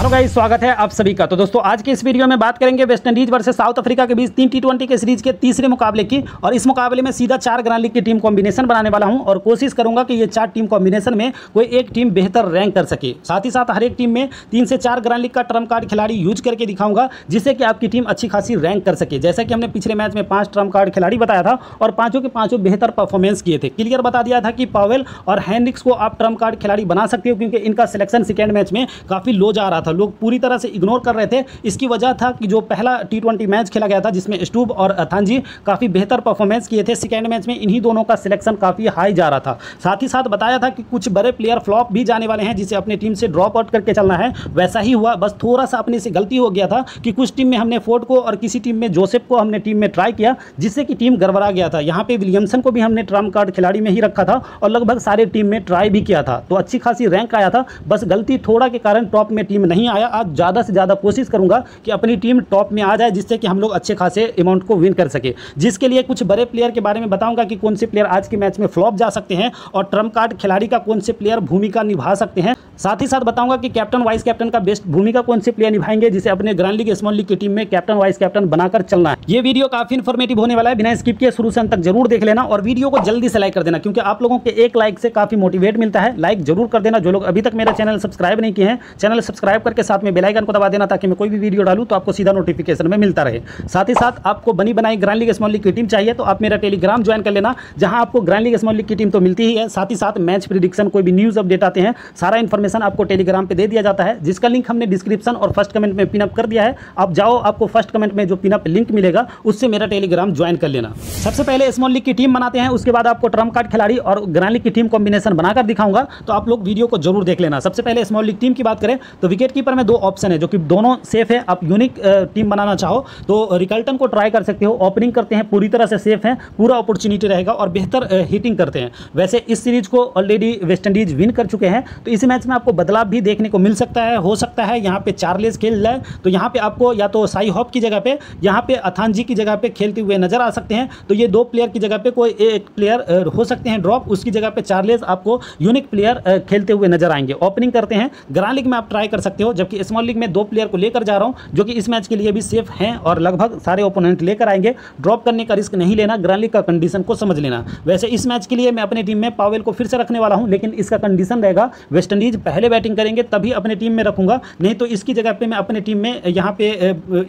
Hello guys, स्वागत है आप सभी का। तो दोस्तों आज के इस वीडियो में बात करेंगे वेस्टइंडीज वर्सेस साउथ अफ्रीका के बीच 3 T20 के सीरीज के तीसरे मुकाबले की। और इस मुकाबले में सीधा 4 ग्रैंड लीग की टीम कॉम्बिनेशन बनाने वाला हूं और कोशिश करूंगा कि ये 4 टीम कॉम्बिनेशन में कोई एक टीम बेहतर रैंक कर सके। साथ ही साथ हर एक टीम में 3 से 4 ग्रैंड लीग का ट्रम्प कार्ड खिलाड़ी यूज करके दिखाऊंगा, जिससे कि आपकी टीम अच्छी खासी रैंक कर सके। जैसे कि हमने पिछले मैच में 5 ट्रम्प कार्ड खिलाड़ी बताया था और पाँचों के पाँचों बेहतर परफॉर्मेंस किए थे। क्लियर बता दिया था कि पावेल और हेनरिक्स को आप ट्रम्प कार्ड खिलाड़ी बना सकते हो, क्योंकि इनका सिलेक्शन सेकेंड मैच में काफ़ी लो जा रहा था, लोग पूरी तरह से इग्नोर कर रहे थे। इसकी वजह था कि जो पहला T20 मैच खेला गया था जिसमें स्टूब और अथानजी काफ़ी बेहतर परफॉर्मेंस किए थे, सेकेंड मैच में इन्हीं दोनों का सिलेक्शन काफ़ी हाई जा रहा था। साथ ही साथ बताया था कि कुछ बड़े प्लेयर फ्लॉप भी जाने वाले हैं, जिसे अपनी टीम से ड्रॉप आउट करके चलना है। वैसा ही हुआ, बस थोड़ा सा अपने से गलती हो गया था कि कुछ टीम में हमने फोर्ड को और किसी टीम में जोसेफ को हमने टीम में ट्राई किया, जिससे कि टीम गड़बड़ा गया था। यहाँ पर विलियमसन को भी हमने ट्रम्प कार्ड खिलाड़ी में ही रखा था और लगभग सारे टीम में ट्राई भी किया था, तो अच्छी खासी रैंक आया था। बस गलती थोड़ा के कारण टॉप में टीम नहीं आया। आज ज़्यादा से ज़्यादा कोशिश करूंगा कि अपनी टीम टॉप में आ जाए, जिससे कि हम लोग अच्छे खासे अमाउंट को विन कर सके। जिसके लिए कुछ बड़े प्लेयर के बारे में बताऊंगा कि कौन से प्लेयर आज के मैच में फ्लॉप जा सकते हैं और ट्रम्प कार्ड खिलाड़ी का कौन से प्लेयर भूमिका निभा सकते हैं। साथ ही साथ बताऊंगा कि कैप्टन वाइस कैप्टन का बेस्ट भूमिका कौन से प्लेयर निभाएंगे, जिसे अपने ग्रैंड लीग स्मॉल लीग की टीम में कैप्टन वाइस कैप्टन बनाकर चलना है। ये वीडियो काफी इन्फॉर्मेटिव होने वाला है, बिना स्किप किए शुरू से अंत तक जरूर देख लेना और वीडियो को जल्दी से लाइक कर देना, क्योंकि आप लोगों के एक लाइक से काफी मोटिवेट मिलता है। लाइक जरूर कर देना। जो लोग अभी तक मेरा चैनल सब्सक्राइब नहीं किए हैं, चैनल सब्सक्राइब करके साथ में बेल आइकन को दबा देना, ताकि मैं कोई भी वीडियो डालूं तो आपको सीधा नोटिफिकेशन में मिलता रहे। साथ ही साथ आपको बनी बनाई ग्रैंड लीग स्मॉल लीग की टीम चाहिए तो आप मेरा टेलीग्राम ज्वाइन कर लेना, जहां आपको ग्रैंड लीग स्मॉल लीग की टीम तो मिलती ही है, साथ ही साथ मैच प्रेडिक्शन कोई भी न्यूज अपडेट आते हैं, सारा इन्फॉर्मेशन आपको टेलीग्राम पे दे दिया जाता है, जिसका लिंक हमने डिस्क्रिप्शन और फर्स्ट कमेंट में पिनअप कर दिया है। आप जाओ, आपको फर्स्ट कमेंट में जो पिनअप लिंक मिलेगा उससे मेरा टेलीग्राम ज्वाइन कर लेना। सबसे पहले स्मॉल लीग की टीम बनाते हैं, उसके बाद आपको ट्रम्प कार्ड खिलाड़ी और ग्रैंड लीग की टीम कॉम्बिनेशन बनाकर दिखाऊंगा, तो आप लोग वीडियो को जरूर देख लेना। सबसे पहले स्मॉल लीग टीम की बात करें तो विकेट कीपर में 2 ऑप्शन है, जो कि दोनों सेफ है। आप यूनिक टीम बनाना चाहो तो रिकल्टन को ट्राई कर सकते हो, ओपनिंग करते हैं, पूरी तरह से सेफ है, पूरा अपॉर्चुनिटी रहेगा और बेहतर हिटिंग करते हैं। वैसे इस सीरीज को ऑलरेडी वेस्टइंडीज विन कर चुके हैं, तो इस मैच में आपको बदलाव भी देखने को मिल सकता है। हो सकता है यहाँ पे चार्लेस खेल जाए, तो यहाँ पे आपको या तो साई हॉप की जगह पे, यहाँ पे अथानजी की जगह पे खेलते हुए नजर आ सकते हैं। तो ये 2 प्लेयर की जगह पे कोई एक प्लेयर हो सकते हैं ड्रॉप, उसकी जगह पे चार्लेस आपको यूनिक प्लेयर खेलते हुए नजर आएंगे। ओपनिंग करते हैं, ग्रैंड लीग में आप ट्राई कर सकते हो, जबकि स्मॉल लीग में 2 प्लेयर को लेकर जा रहा हूं, जो कि इस मैच के लिए भी सेफ हैं और लगभग सारे ओपोनेंट लेकर आएंगे। ड्रॉप करने का रिस्क नहीं लेना, ग्रैंड लीग का कंडीशन को समझ लेना। वैसे इस मैच के लिए मैं अपनी टीम में पावेल को फिर से रखने वाला हूं, लेकिन इसका कंडीशन रहेगा वेस्टइंडीज पहले बैटिंग करेंगे तभी अपनी टीम में रखूंगा, नहीं तो इसकी जगह पर मैं अपनी टीम में यहाँ पे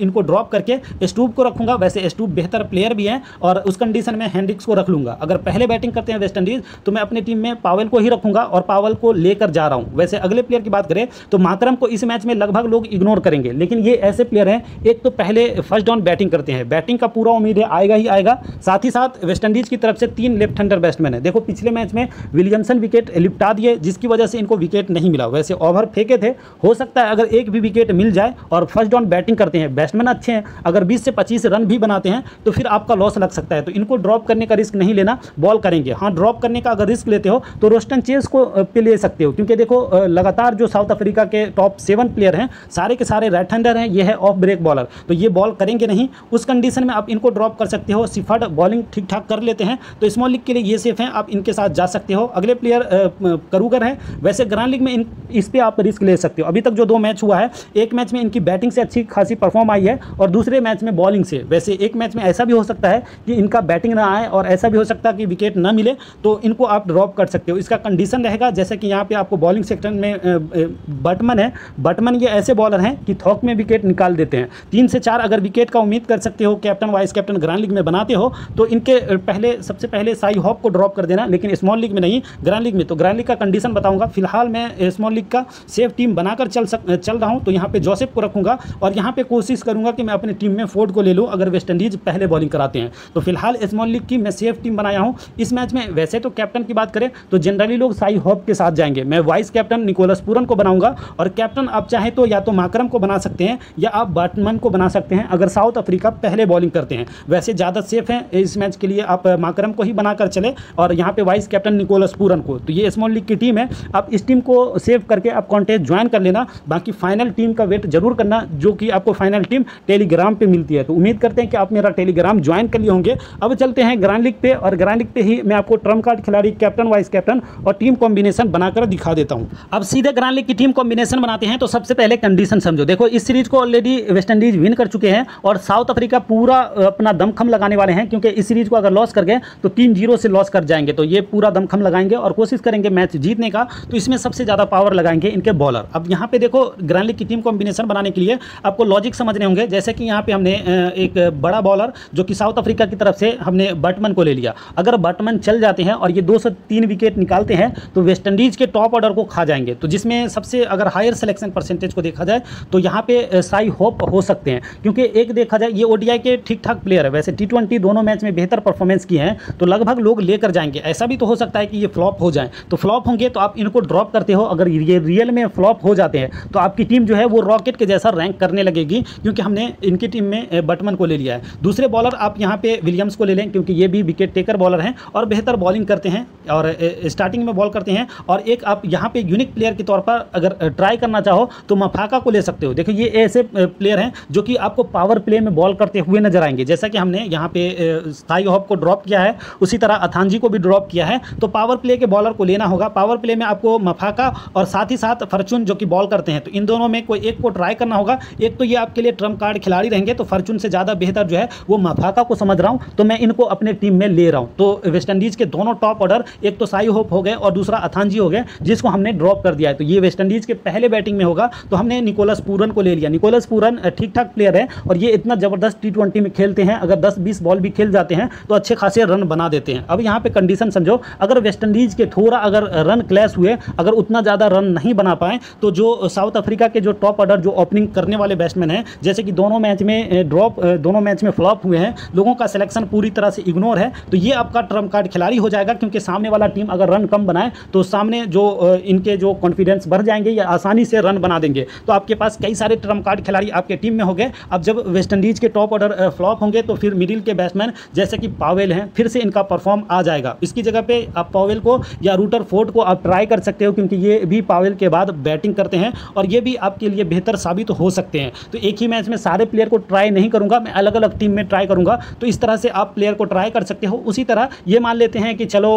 इनको ड्रॉप करके स्टूब को रखूंगा। वैसे स्टूब बेहतर प्लेयर भी हैं और उस कंडीशन में हेनरिक्स को रख लूंगा। अगर पहले बैटिंग करते हैं वेस्टइंडीज तो मैं अपनी टीम में पावेल को ही रखूंगा और पावेल को लेकर जा रहा हूं। वैसे अगले प्लेयर की बात करें तो मातरम को इस मैच में लगभग लोग इग्नोर करेंगे, लेकिन ये ऐसे प्लेयर हैं, एक तो पहले फर्स्ट डाउन बैटिंग करते हैं, बैटिंग का पूरा उम्मीद है आएगा ही आएगा। साथ ही साथ वेस्टइंडीज की तरफ से 3 लेफ्ट हैंडर बैट्समैन है। देखो पिछले मैच में विलियमसन विकेट लिपटा दिए, जिसकी वजह से इनको विकेट नहीं मिला। वैसे ओवर फेंके थे, हो सकता है अगर एक भी विकेट मिल जाए और फर्स्ट डाउन बैटिंग करते हैं, बैट्समैन अच्छे हैं, अगर 20 से 25 रन भी बनाते हैं तो फिर आपका लॉस लग सकता है, तो इनको ड्रॉप करने का रिस्क नहीं लेना, बॉल करेंगे। हाँ, ड्रॉप करने का अगर रिस्क लेते हो तो रोस्टन चेस को पे ले सकते हो, क्योंकि देखो लगातार जो साउथ अफ्रीका के टॉप 7 प्लेयर हैं सारे के सारे राइट हैंडर हैं, ये है ऑफ ब्रेक बॉलर, तो ये बॉल करेंगे नहीं। उस कंडीशन में आप इनको ड्रॉप कर सकते हो। सिफर्ड बॉलिंग ठीक ठाक कर लेते हैं, तो स्मॉल लीग के लिए ये सेफ हैं, आप इनके साथ जा सकते हो। अगले प्लेयर करूगर हैं। वैसे ग्रैंड लीग में इस पर आप रिस्क ले सकते हो। अभी तक जो 2 मैच हुआ है, एक मैच में इनकी बैटिंग से अच्छी खासी परफॉर्म आई है और दूसरे मैच में बॉलिंग से। वैसे एक मैच में ऐसा भी हो सकता है कि इनका बैटिंग ना आए और ऐसा भी हो सकता है कि विकेट ना मिले, तो इनको आप ड्रॉप कर सकते हो। इसका कंडीशन रहेगा जैसे कि यहाँ पे आपको बॉलिंग सेक्शन में बटमन है, बटमन ये ऐसे बॉलर हैं कि थॉक में विकेट निकाल देते हैं। 3 से 4 अगर विकेट का उम्मीद कर सकते हो, captain vice captain grand league में बनाते हो तो इनके पहले सबसे पहले साई हॉप को ड्रॉप कर देना, लेकिन स्मॉल लीग में नहीं, ग्रैंड लीग में। तो ग्रैंड लीग का कंडीशन बताऊंगा। फिलहाल मैं स्मॉल लीग का सेफ टीम बनाकर चल रहा हूँ, तो यहाँ पे जोसेफ को रखूंगा और यहाँ पे कोशिश करूंगा कि मैं अपनी टीम में फोर्ड को ले लूँ अगर वेस्टइंडीज पहले बॉलिंग कराते हैं। तो फिलहाल स्मॉल लीग की मैं सेफ टीम बनाया हूँ इस मैच में। वैसे तो कैप्टन की बात करें तो जनरली लोग साई हॉप के साथ जाएंगे, मैं वाइस कैप्टन निकोलस पूरन को बनाऊंगा और कैप्टन आप चाहें तो या तो माकरम को बना सकते हैं या आप बैटमैन को बना सकते हैं अगर साउथ अफ्रीका पहले बॉलिंग करते हैं। वैसे ज़्यादा सेफ है इस मैच के लिए, आप माकरम को ही बनाकर चले और यहाँ पे वाइस कैप्टन निकोलस पूरन को। तो ये स्मॉल लीग की टीम है, आप इस टीम को इसको सेव करके आप कॉन्टेस्ट ज्वाइन कर लेना। बाकी फाइनल टीम का वेट जरूर करना, जो कि आपको फाइनल टीम टेलीग्राम पे मिलती है। तो उम्मीद करते हैं कि आप मेरा टेलीग्राम ज्वाइन कर लिए होंगे। अब चलते हैं ग्रैंड लीग पे, और ग्रैंड लीग पे ही मैं आपको ट्रम्प कार्ड, खिलाड़ी, कैप्टन, वाइस कैप्टन और टीम कॉम्बिनेशन बनाकर दिखा देता हूँ। अब सीधे ग्रैंड लीग की टीम कॉम्बिनेशन बनाते हैं। तो सबसे पहले कंडीशन समझो। देखो, इस सीरीज को ऑलरेडी वेस्टइंडीज विन कर चुके हैं और साउथ अफ्रीका पूरा अपना दमखम लगाने वाले हैं, क्योंकि इस सीरीज को अगर लॉस कर गए तो 3-0 से लॉस कर जाएंगे। तो ये पूरा दमखम लगाएंगे और कोशिश करेंगे मैच जीतने का। तो इसमें सबसे ज़्यादा पावर लगाएंगे इनके बॉलर। अब यहाँ पे देखो, ग्रैंड लीग की टीम कॉम्बिनेशन बनाने के लिए आपको लॉजिक समझने होंगे। जैसे कि यहाँ पे हमने एक बड़ा बॉलर जो कि साउथ अफ्रीका की तरफ से हमने बर्टमैन को ले लिया। अगर बर्टमैन चल जाते हैं और ये 203 विकेट निकालते हैं तो वेस्टइंडीज़ के टॉप ऑर्डर को खा जाएंगे। तो जिसमें सबसे अगर हायर सिलेक्शन परसेंटेज को देखा जाए तो यहाँ पे साई होप हो सकते हैं, क्योंकि एक देखा जाए ये ओडीआई के ठीक ठाक प्लेयर है, वैसे T20 दोनों मैच में बेहतर परफॉर्मेंस किए हैं। तो लगभग लोग लेकर जाएंगे। ऐसा भी तो हो सकता है कि ये फ्लॉप हो जाएं। तो फ्लॉप होंगे तो आप इनको ड्रॉप करते हो। अगर ये रियल में फ्लॉप हो जाते हैं तो आपकी टीम जो है वो रॉकेट के जैसा रैंक करने लगेगी, क्योंकि हमने इनकी टीम में बर्टमैन को ले लिया है। दूसरे बॉलर आप यहाँ पे विलियम्स को ले लें, क्योंकि ये भी विकेट टेकर बॉलर हैं और बेहतर बॉलिंग करते हैं और स्टार्टिंग में बॉल करते हैं। और एक आप यहाँ पे यूनिक प्लेयर के तौर पर अगर ट्राई करना चाहो तो मफाका को ले सकते हो। देखो, ये ऐसे प्लेयर हैं जो कि आपको पावर प्ले में बॉल करते हुए नजर आएंगे। जैसा कि हमने यहाँ पे थाई हॉप को ड्रॉप किया है, उसी तरह अथानजी को भी ड्रॉप किया है। तो पावर प्ले के बॉलर को लेना होगा। पावर प्ले में आपको मफाका और साथ ही साथ फॉर्चून जो कि बॉल करते हैं, तो इन दोनों में कोई एक को ट्राई करना होगा। एक तो ये आपके लिए ट्रम्प कार्ड खिलाड़ी रहेंगे, तो फॉर्चून से ज़्यादा बेहतर जो है वो मफाका को समझ रहा हूँ। तो मैं इनको अपने टीम में ले रहा हूँ। तो वेस्टइंडीज़ के दोनों टॉप ऑर्डर, एक तो साई होप हो गए और दूसरा अथानजी हो गए, जिसको हमने ड्रॉप कर दिया है। तो ये वेस्टइंडीज़ के पहले बैटिंग में होगा। तो हमने निकोलस पूरन को ले लिया। निकोलस पूरन ठीक ठाक प्लेयर है और ये इतना ज़बरदस्त T20 में खेलते हैं, अगर 10-20 बॉल भी खेल जाते हैं तो अच्छे खासे रन बना देते हैं। अब यहाँ पे कंडीशन समझो, अगर वेस्टइंडीज़ के थोड़ा अगर रन क्लैश हुए, अगर उतना ज़्यादा रन नहीं बना पाए, तो जो साउथ अफ्रीका के जो टॉप ऑर्डर जो ओपनिंग करने वाले बैट्समैन हैं, जैसे कि दोनों मैच में ड्रॉप, दोनों मैच में फ्लॉप हुए हैं, लोगों का सिलेक्शन पूरी तरह से इग्नोर है, तो ये आपका ट्रम्प कार्ड खिलाड़ी हो जाएगा। क्योंकि सामने वाला टीम अगर रन कम बनाए तो सामने जो इनके जो कॉन्फिडेंस बढ़ जाएंगे, ये आसानी से रन बना देंगे। तो आपके पास कई सारे ट्रम्प कार्ड खिलाड़ी आपके टीम में हो गए। अब जब वेस्टइंडीज़ के टॉप ऑर्डर फ्लॉप होंगे तो फिर मिडिल के बैट्समैन जैसे कि पावेल हैं, फिर से इनका परफॉर्म आ जाएगा। इसकी जगह पे आप पावेल को या रूटरफोर्ड को आप ट्राई कर सकते हो, क्योंकि ये भी पावेल के बाद बैटिंग करते हैं और ये भी आपके लिए बेहतर साबित हो सकते हैं। तो एक ही मैच में सारे प्लेयर को ट्राई नहीं करूँगा, मैं अलग अलग टीम में ट्राई करूँगा। तो इस तरह से आप प्लेयर को ट्राई कर सकते हो। उसी तरह ये मान लेते हैं कि चलो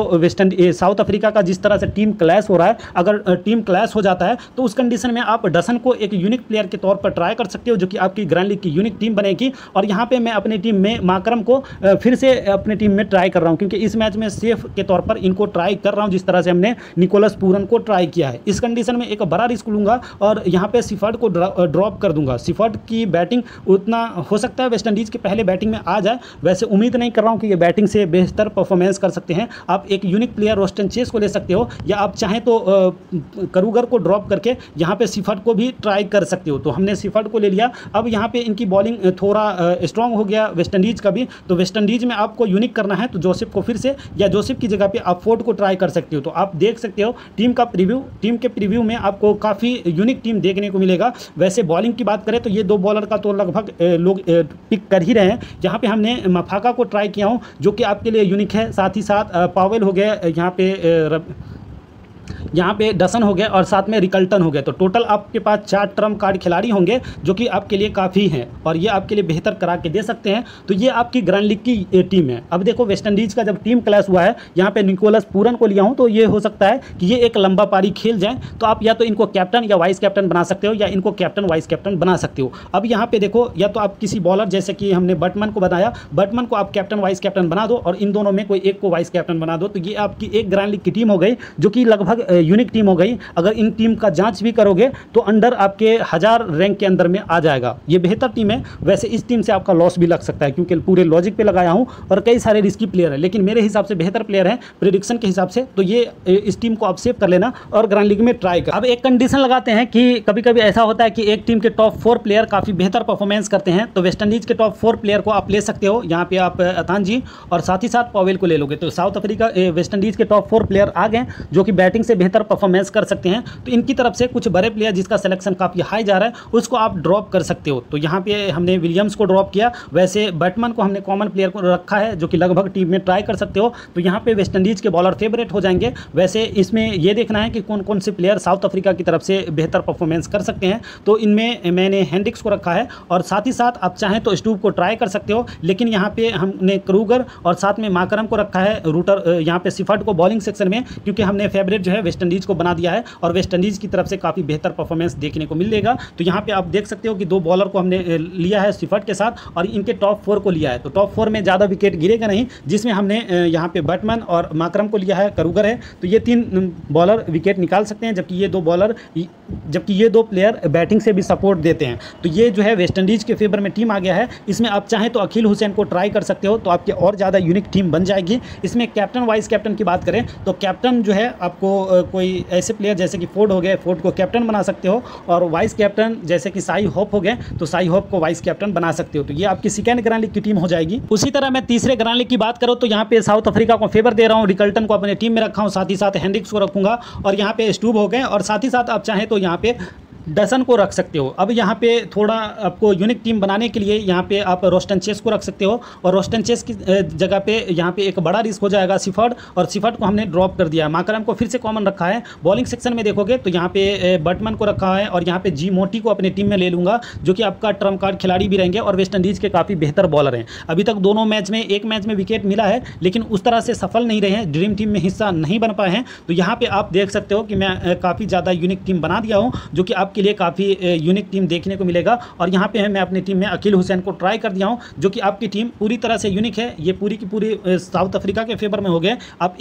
साउथ अफ्रीका का जिस तरह से टीम क्लैश हो रहा है, अगर टीम क्लैश हो जाता है तो उस कंडीशन में आप डसन को एक यूनिक प्लेयर के तौर पर ट्राई कर सकते हो, जो कि आपकी ग्रैंड लीग की यूनिक टीम बनेगी। और यहाँ पे मैं अपनी टीम में माकरम को फिर से अपनी टीम में ट्राई कर रहा हूँ, क्योंकि इस मैच में सेफ के तौर पर इनको ट्राई कर रहा हूँ, जिस तरह से हमने निकोलस पूरन को ट्राई किया है। इस कंडीशन में एक बड़ा रिस्क लूँगा और यहाँ पे सिफर्ट को ड्रॉप कर दूंगा। सिफर्ट की बैटिंग उतना हो सकता है वेस्टइंडीज़ के पहले बैटिंग में आ जाए, वैसे उम्मीद नहीं कर रहा हूँ कि ये बैटिंग से बेहतर परफॉर्मेंस कर सकते हैं। आप एक यूनिक प्लेयर रोस्टन चेस को ले सकते हो, या आप चाहें तो करूगर को ड्रॉप करके यहाँ पर सिफर्ट को भी ट्राई कर सकते हो। तो हमने सिफर्ट को ले लिया। अब यहाँ पर इनकी बॉलिंग थोड़ा स्ट्रांग हो गया वेस्टइंडीज़ का भी। तो वेस्टइंडीज़ में आपको यूनिक करना है तो जोसेफ को फिर से या जोसेफ की जगह पे आप फोर्ड को ट्राई कर सकते हो। तो आप देख सकते हो टीम का प्रीव्यू, टीम के प्रीव्यू में आपको काफ़ी यूनिक टीम देखने को मिलेगा। वैसे बॉलिंग की बात करें तो ये दो बॉलर का तो लगभग लोग पिक कर ही रहे हैं। यहाँ पर हमने मफाका को ट्राई किया हूँ, जो कि आपके लिए यूनिक है। साथ ही साथ पावेल हो गया, यहाँ पे डसन हो गया और साथ में रिकल्टन हो गया। तो टोटल आपके पास 4 ट्रम्प कार्ड खिलाड़ी होंगे, जो कि आपके लिए काफ़ी हैं और ये आपके लिए बेहतर करा के दे सकते हैं। तो ये आपकी ग्रैंड लीग की टीम है। अब देखो, वेस्टइंडीज़ का जब टीम क्लैश हुआ है, यहाँ पे निकोलस पूरन को लिया हूँ, तो ये हो सकता है कि ये एक लंबा पारी खेल जाए। तो आप या तो इनको कैप्टन या वाइस कैप्टन बना सकते हो, या इनको कैप्टन वाइस कैप्टन बना सकते हो। अब यहाँ पर देखो, या तो आप किसी बॉलर जैसे कि हमने बर्टमैन को बनाया, बर्टमैन को आप कैप्टन वाइस कैप्टन बना दो और इन दोनों में कोई एक को वाइस कैप्टन बना दो। तो ये आपकी एक ग्रैंड लीग की टीम हो गई, जो कि लगभग यूनिक टीम हो गई। अगर इन टीम का जांच भी करोगे तो अंडर आपके 1000 रैंक के अंदर में आ जाएगा। ये बेहतर टीम है। वैसे इस टीम से आपका लॉस भी लग सकता है, क्योंकि पूरे लॉजिक पे लगाया हूँ और कई सारे रिस्की प्लेयर हैं, लेकिन मेरे हिसाब से बेहतर प्लेयर हैं प्रेडिक्शन के हिसाब से। तो ये इस टीम को आप सेव कर लेना और ग्रैंड लीग में ट्राई कर। अब एक कंडीशन लगाते हैं कि कभी कभी ऐसा होता है कि एक टीम के टॉप 4 प्लेयर काफ़ी बेहतर परफॉर्मेंस करते हैं। तो वेस्टइंडीज़ के टॉप 4 प्लेयर को आप ले सकते हो। यहाँ पर आप अथानजी और साथ ही साथ पावेल को ले लोगे तो साउथ अफ्रीका वेस्टइंडीज़ के टॉप 4 प्लेयर आ गए, जो कि बैटिंग से बेहतर परफॉर्मेंस कर सकते हैं, तो इनकी तरफ से कुछ बड़े प्लेयर जिसका सिलेक्शन काफ़ी हाई जा रहा है उसको आप ड्रॉप कर सकते हो। तो यहाँ पे हमने विलियम्स को ड्रॉप किया, वैसे बैटमैन को हमने कॉमन प्लेयर को रखा है जो कि लगभग टीम में ट्राई कर सकते हो। तो यहाँ पे वेस्टइंडीज़ के बॉलर फेवरेट हो जाएंगे। वैसे इसमें यह देखना है कि कौन कौन से प्लेयर साउथ अफ्रीका की तरफ से बेहतर परफॉर्मेंस कर सकते हैं, तो इनमें मैंने हेंड्रिक्स को रखा है और साथ ही साथ आप चाहें तो स्टूप को ट्राई कर सकते हो, लेकिन यहाँ पे हमने क्रूगर और साथ में माकरम को रखा है रूटर, यहाँ पे सिफर्ट को बॉलिंग सेक्शन में, क्योंकि हमने फेवरेट जो है वेस्टइंडीज़ को बना दिया है और वेस्टइंडीज़ की तरफ से काफ़ी बेहतर परफॉर्मेंस देखने को मिलेगा। तो यहाँ पे आप देख सकते हो कि दो बॉलर को हमने लिया है सिफर्ट के साथ और इनके टॉप फोर को लिया है, तो टॉप फोर में ज़्यादा विकेट गिरेगा नहीं, जिसमें हमने यहाँ पे बैटमैन और माकरम को लिया है, क्रूगर है, तो ये तीन बॉलर विकेट निकाल सकते हैं, जबकि ये दो प्लेयर बैटिंग से भी सपोर्ट देते हैं। तो ये जो है वेस्टइंडीज़ के फेवर में टीम आ गया है। इसमें आप चाहें तो अखिल हुसैन को ट्राई कर सकते हो, तो आपके और ज़्यादा यूनिक टीम बन जाएगी। इसमें कैप्टन वाइस कैप्टन की बात करें तो कैप्टन जो है आपको कोई ऐसे प्लेयर जैसे कि फोर्ड हो गए, फोर्ड को कैप्टन बना सकते हो, और वाइस कैप्टन जैसे कि साई होप हो गए, तो साई होप को वाइस कैप्टन बना सकते हो। तो ये आपकी सेकेंड ग्रैंड लीग की टीम हो जाएगी। उसी तरह मैं तीसरे ग्रैंड लीग की बात करूँ तो यहाँ पे साउथ अफ्रीका को फेवर दे रहा हूँ, रिकल्टन को अपने टीम में रखा हूँ, साथ ही साथ हेंड्रिक्स को रखूंगा और यहाँ पे स्टूब हो गए और साथ ही साथ आप चाहें तो यहाँ पे डसन को रख सकते हो। अब यहाँ पे थोड़ा आपको यूनिक टीम बनाने के लिए यहाँ पे आप रोस्टन चेस को रख सकते हो और रोस्टन चेस की जगह पे यहाँ पे एक बड़ा रिस्क हो जाएगा सिफर्ट, और सिफर्ट को हमने ड्रॉप कर दिया। माकरम को फिर से कॉमन रखा है। बॉलिंग सेक्शन में देखोगे तो यहाँ पे बैटमैन को रखा है और यहाँ पे जी मोटी को अपनी टीम में ले लूँगा, जो कि आपका ट्रम्प कार्ड खिलाड़ी भी रहेंगे और वेस्टइंडीज़ के काफ़ी बेहतर बॉलर हैं। अभी तक दोनों मैच में, एक मैच में विकेट मिला है लेकिन उस तरह से सफल नहीं रहे हैं, ड्रीम टीम में हिस्सा नहीं बन पाए हैं। तो यहाँ पर आप देख सकते हो कि मैं काफ़ी ज़्यादा यूनिक टीम बना दिया हूँ, जो कि के लिए काफ़ी यूनिक टीम देखने को मिलेगा। और यहाँ पे मैं अपनी टीम में अकील हुसैन को ट्राई कर दिया हूँ, जो कि आपकी टीम पूरी तरह से यूनिक है। ये पूरी की पूरी साउथ अफ्रीका के फेवर में हो गए। आप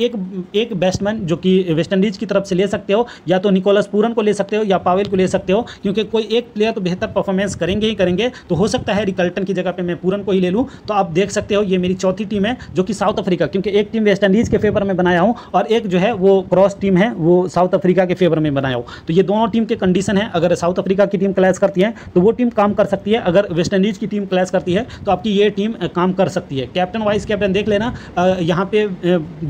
एक बैट्समैन जो कि वेस्टइंडीज़ की तरफ से ले सकते हो, या तो निकोलस पूरन को ले सकते हो या पावेल को ले सकते हो, क्योंकि कोई एक प्लेयर तो बेहतर परफॉर्मेंस करेंगे ही करेंगे। तो हो सकता है रिकल्टन की जगह पर मैं पूरन को ही ले लूँ। तो आप देख सकते हो ये मेरी चौथी टीम है जो कि साउथ अफ्रीका, क्योंकि एक टीम वेस्टइंडीज़ के फेवर में बनाया हूँ और एक जो है वो क्रॉस टीम है वो साउथ अफ्रीका के फेवर में बनाया हूँ। तो ये दोनों टीम के कंडीशन है। अगर साउथ अफ्रीका की टीम क्लैश करती है तो वो टीम काम कर सकती है, अगर वेस्टइंडीज़ की टीम क्लैश करती है तो आपकी ये टीम काम कर सकती है। कैप्टन वाइस कैप्टन देख लेना, यहाँ पे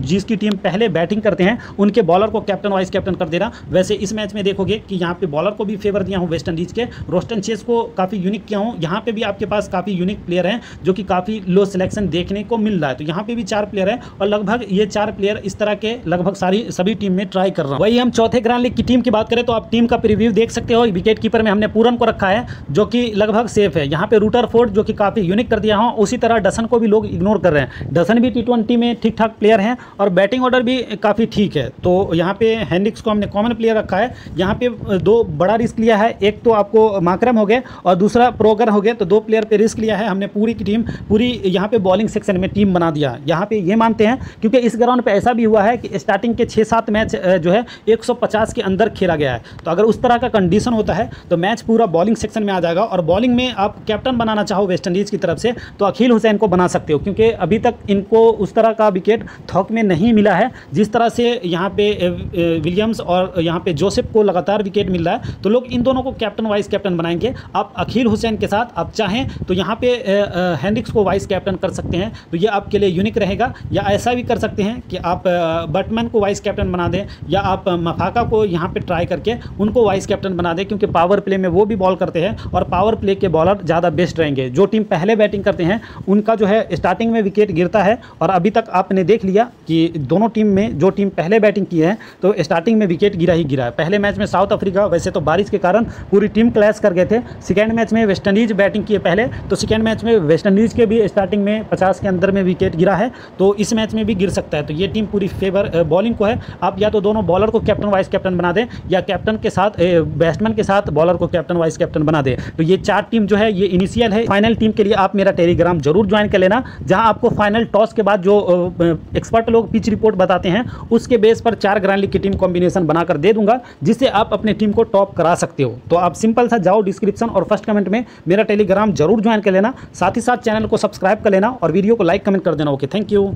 जिसकी टीम पहले बैटिंग करते हैं उनके बॉलर को कैप्टन वाइस कैप्टन कर देना। वैसे इस मैच में देखोगे कि यहाँ पे बॉलर को भी फेवर दिया हूँ वेस्टइंडीज़ के, रोस्टन चेस को काफ़ी यूनिक किया हूँ। यहाँ पर भी आपके पास काफ़ी यूनिक प्लेयर हैं जो कि काफ़ी लो सिलेक्शन देखने को मिल रहा है। तो यहाँ पर भी चार प्लेयर हैं और लगभग ये चार प्लेयर इस तरह के लगभग सारी सभी टीम में ट्राई कर रहा हूँ। वही हम चौथे ग्रैंड लीग की टीम की बात करें तो आप टीम का प्रीव्यू देख सकते हो। विकेट कीपर में हमने पूरन को रखा है जो कि लगभग सेफ है। यहाँ पे रूटर फोर्ड जो कि काफ़ी यूनिक कर दिया हूँ। उसी तरह डसन को भी लोग इग्नोर कर रहे हैं, डसन भी टी20 में ठीक ठाक प्लेयर हैं और बैटिंग ऑर्डर भी काफ़ी ठीक है। तो यहाँ पे हेंड्रिक्स को हमने कॉमन प्लेयर रखा है। यहाँ पे दो बड़ा रिस्क लिया है, एक तो आपको माकरम हो गए और दूसरा प्रोगर हो गए, तो दो प्लेयर पर रिस्क लिया है हमने। पूरी की टीम पूरी यहाँ पे बॉलिंग सेक्शन में टीम बना दिया। यहाँ पे ये मानते हैं, क्योंकि इस ग्राउंड पर ऐसा भी हुआ है कि स्टार्टिंग के 6-7 मैच जो है 150 के अंदर खेला गया है। तो अगर उस तरह का कंडीशन होता है तो मैच पूरा बॉलिंग सेक्शन में आ जाएगा। और बॉलिंग में आप कैप्टन बनाना चाहो वेस्टइंडीज़ की तरफ से तो अखिल हुसैन को बना सकते हो, क्योंकि अभी तक इनको उस तरह का विकेट थोक में नहीं मिला है जिस तरह से यहाँ पे विलियम्स और यहाँ पे जोसेफ को लगातार विकेट मिल रहा है। तो लोग इन दोनों को कैप्टन वाइस कैप्टन बनाएंगे। आप अखिल हुसैन के साथ आप चाहें तो यहाँ पे हेंड्रिक्स को वाइस कैप्टन कर सकते हैं, तो ये आपके लिए यूनिक रहेगा। या ऐसा भी कर सकते हैं कि आप बैटमैन को वाइस कैप्टन बना दें, या आप मफाका को यहाँ पर ट्राई करके उनको वाइस कैप्टन बना दें, क्योंकि पावर प्ले में वो भी बॉल करते हैं और पावर प्ले के बॉलर ज़्यादा बेस्ट रहेंगे। जो टीम पहले बैटिंग करते हैं उनका जो है स्टार्टिंग में विकेट गिरता है, और अभी तक आपने देख लिया कि दोनों टीम में जो टीम पहले बैटिंग की है तो स्टार्टिंग में विकेट गिरा ही गिरा है। पहले मैच में साउथ अफ्रीका वैसे तो बारिश के कारण पूरी टीम क्लैश कर गए थे। सेकेंड मैच में वेस्टइंडीज़ बैटिंग किए पहले, तो सेकेंड मैच में वेस्टइंडीज़ के भी स्टार्टिंग में 50 के अंदर में विकेट गिरा है, तो इस मैच में भी गिर सकता है। तो ये टीम पूरी फेवर बॉलिंग को है। आप या तो दोनों बॉलर को कैप्टन वाइस कैप्टन बना दें, या कैप्टन के साथ बैट्समैन के साथ बॉलर को कैप्टन वाइस कैप्टन बना दे। तो ये चार टीम जो है ये इनिशियल है। फाइनल टीम के लिए आप मेरा टेलीग्राम जरूर ज्वाइन कर लेना, जहां आपको फाइनल टॉस के बाद जो एक्सपर्ट लोग पिच रिपोर्ट बताते हैं उसके बेस पर चार ग्रैंड लीग की टीम कॉम्बिनेशन बनाकर दे दूंगा, जिससे आप अपनी टीम को टॉप करा सकते हो। तो आप सिंपल सा जाओ डिस्क्रिप्शन और फर्स्ट कमेंट में मेरा टेलीग्राम जरूर ज्वाइन कर लेना, साथ ही साथ चैनल को सब्सक्राइब कर लेना और वीडियो को लाइक कमेंट कर देना। Okay, thank you.